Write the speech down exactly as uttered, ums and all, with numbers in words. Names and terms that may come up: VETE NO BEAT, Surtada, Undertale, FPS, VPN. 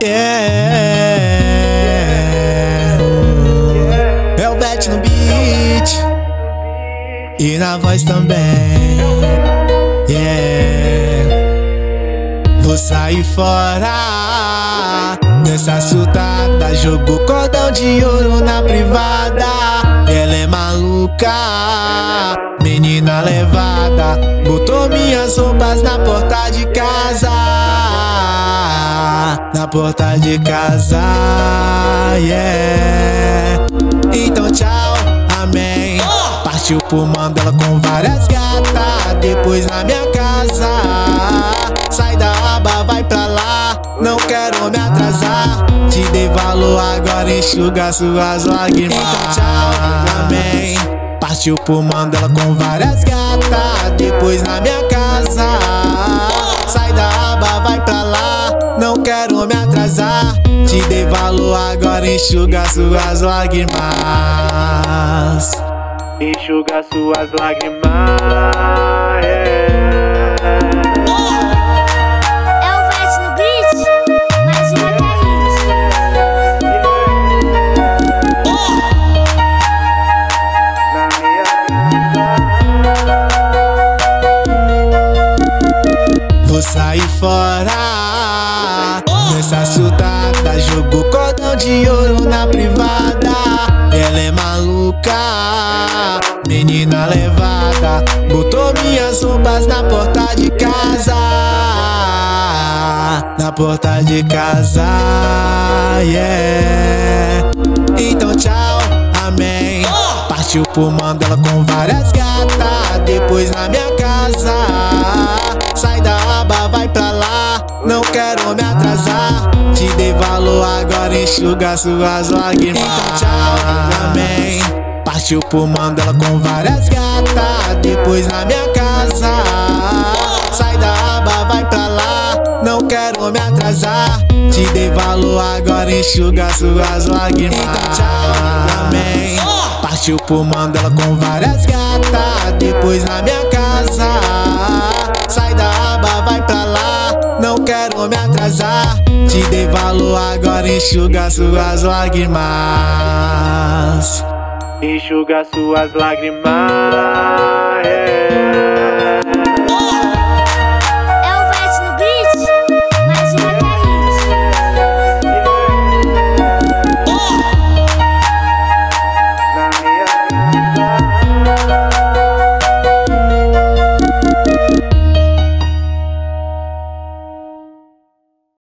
Yeah. É o Vete no beat e na voz também. Yeah. Vou sair fora nessa surtada, jogo cordão de ouro na privada. Ela é maluca, menina levada, botou minhas roupas na porta de casa, na porta de casa, yeah. Então tchau, amém. Partiu pro mandala com várias gatas, depois na minha casa. Sai da aba, vai pra lá, não quero me atrasar. Te dei valor, agora enxuga suas lágrimas. Então tchau, amém. Partiu pro mandala com várias gatas, depois na minha casa. Sai da aba, vai pra lá, não quero me atrasar. Te dei valor, agora enxuga suas lágrimas. Enxuga suas lágrimas, yeah. Sai fora nessa surtada, jogo cordão de ouro na privada. Ela é maluca, menina levada, botou minhas roupas na porta de casa, na porta de casa, yeah. Então tchau, amém. Partiu pro mandala com várias gatas, depois na minha casa. Sai da aba, vai pra lá, não quero me atrasar. Te dei valor, agora enxuga suas lágrimas. Então tchau, amém. Partiu pro mandala com várias gatas, depois na minha casa. Sai da aba, vai pra lá, não quero me atrasar. Te dei valor, agora enxuga suas lágrimas. Então tchau, amém. Partiu pro mandala com várias gatas, depois na minha casa. Sai da aba, vai pra lá, não quero me atrasar. Te dei valor, agora enxuga suas lágrimas. Enxuga suas lágrimas, yeah.